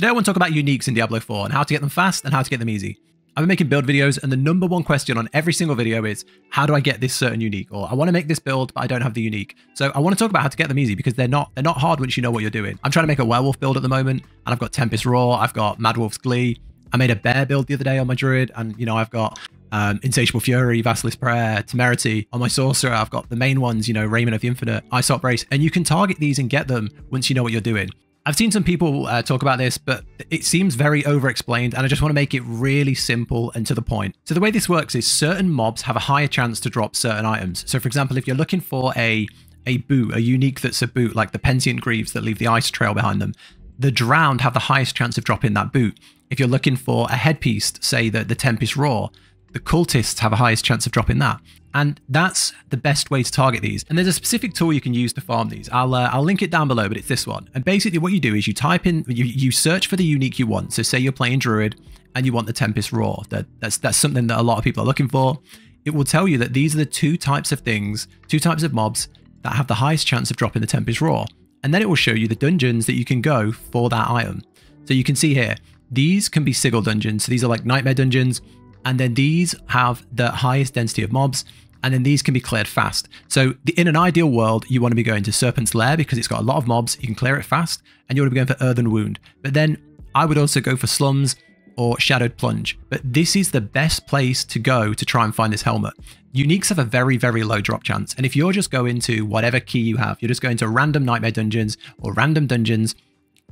Today I want to talk about uniques in Diablo 4 and how to get them fast and how to get them easy. I've been making build videos and the number one question on every single video is, how do I get this certain unique? Or I want to make this build, but I don't have the unique. So I want to talk about how to get them easy because they're not hard once you know what you're doing. I'm trying to make a werewolf build at the moment and I've got Tempest Roar, I've got Mad Wolf's Glee. I made a bear build the other day on my druid and you know, I've got Insatiable Fury, Vasalus Prayer, Temerity. On my sorcerer, I've got the main ones, you know, Raymond of the Infinite, Isop Brace, and you can target these and get them once you know what you're doing. I've seen some people talk about this, but it seems very over-explained, and I just want to make it really simple and to the point. So the way this works is certain mobs have a higher chance to drop certain items. So for example, if you're looking for a boot, a unique that's a boot, like the Penitent Greaves that leave the ice trail behind them, the drowned have the highest chance of dropping that boot. If you're looking for a headpiece, say the Tempest Roar, the cultists have a highest chance of dropping that. And that's the best way to target these. And there's a specific tool you can use to farm these. I'll link it down below, but it's this one. And basically what you do is you type in, you search for the unique you want. So say you're playing druid and you want the Tempest Roar. That's something that a lot of people are looking for. It will tell you that these are the two types of things, two types of mobs that have the highest chance of dropping the Tempest Roar. And then it will show you the dungeons that you can go for that item. So you can see here, these can be sigil dungeons. So these are like nightmare dungeons. And then these have the highest density of mobs, and then these can be cleared fast. So in an ideal world, you want to be going to Serpent's Lair because it's got a lot of mobs, you can clear it fast, and you want to be going for Earthen Wound. But then I would also go for Slums or Shadowed Plunge. But this is the best place to go to try and find this helmet. Uniques have a very, very low drop chance, and if you're just going to whatever key you have, you're just going to random nightmare dungeons or random dungeons,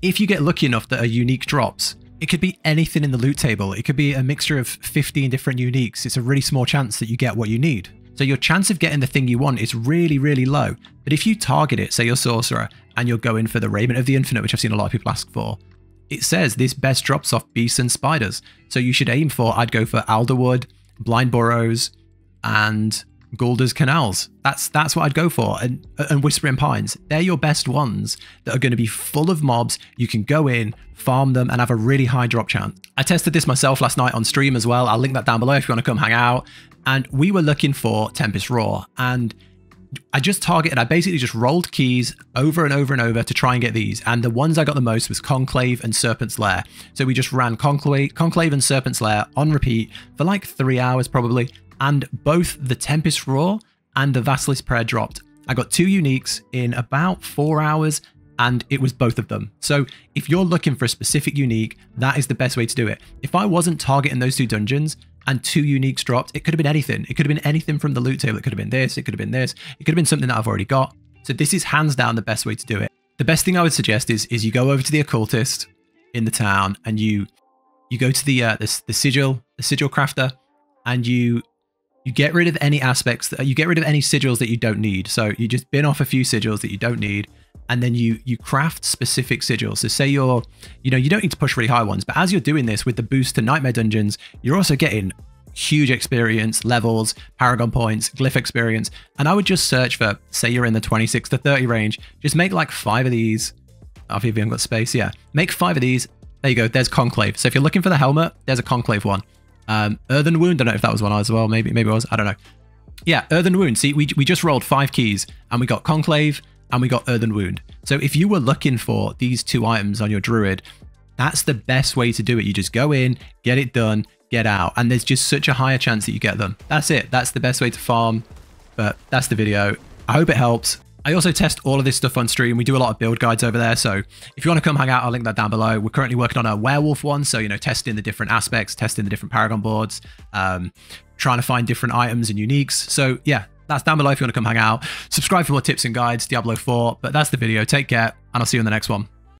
if you get lucky enough that a unique drops, it could be anything in the loot table. It could be a mixture of 15 different uniques. It's a really small chance that you get what you need. So your chance of getting the thing you want is really, really low. But if you target it, say your sorcerer, and you're going for the Raiment of the Infinite, which I've seen a lot of people ask for, it says this best drops off beasts and spiders. So you should aim for, I'd go for Alderwood, Blind Burrows, and Golder's Canals. That's what I'd go for, and Whispering Pines. They're your best ones that are going to be full of mobs. You can go in, farm them, and have a really high drop chance. I tested this myself last night on stream as well. I'll link that down below if you want to come hang out. And we were looking for Tempest Roar, and I just targeted, I basically just rolled keys over and over and over to try and get these. And the ones I got the most was Conclave and Serpent's Lair. So we just ran Conclave and Serpent's Lair on repeat for like 3 hours probably. And both the Tempest Roar and the Vasalus Prayer dropped. I got two uniques in about 4 hours, and it was both of them. So if you're looking for a specific unique, that is the best way to do it. If I wasn't targeting those two dungeons and two uniques dropped, it could have been anything. It could have been anything from the loot table. It could have been this, it could have been this. It could have been something that I've already got. So this is hands down the best way to do it. The best thing I would suggest is you go over to the occultist in the town and you go to the sigil crafter, and you get rid of any aspects, you get rid of any sigils that you don't need. So you just bin off a few sigils that you don't need, and then you craft specific sigils. So say you're, you know, you don't need to push really high ones, but as you're doing this with the boost to nightmare dungeons, you're also getting huge experience, levels, paragon points, glyph experience. And I would just search for, say you're in the 26 to 30 range, just make like 5 of these. I've even got space, yeah. Make 5 of these. There you go, there's Conclave. So if you're looking for the helmet, there's a Conclave one. Earthen Wound, I don't know if that was one as well, maybe it was, I don't know. Yeah, Earthen Wound, see, we just rolled 5 keys and we got Conclave and we got Earthen Wound. So if you were looking for these two items on your druid, that's the best way to do it. You just go in, get it done, get out, and there's just such a higher chance that you get them. That's it, that's the best way to farm, but that's the video. I hope it helps. I also test all of this stuff on stream. We do a lot of build guides over there. So if you want to come hang out, I'll link that down below. We're currently working on a werewolf one. So, you know, testing the different aspects, testing the different paragon boards, trying to find different items and uniques. So yeah, that's down below if you want to come hang out. Subscribe for more tips and guides, Diablo 4. But that's the video. Take care, and I'll see you in the next one.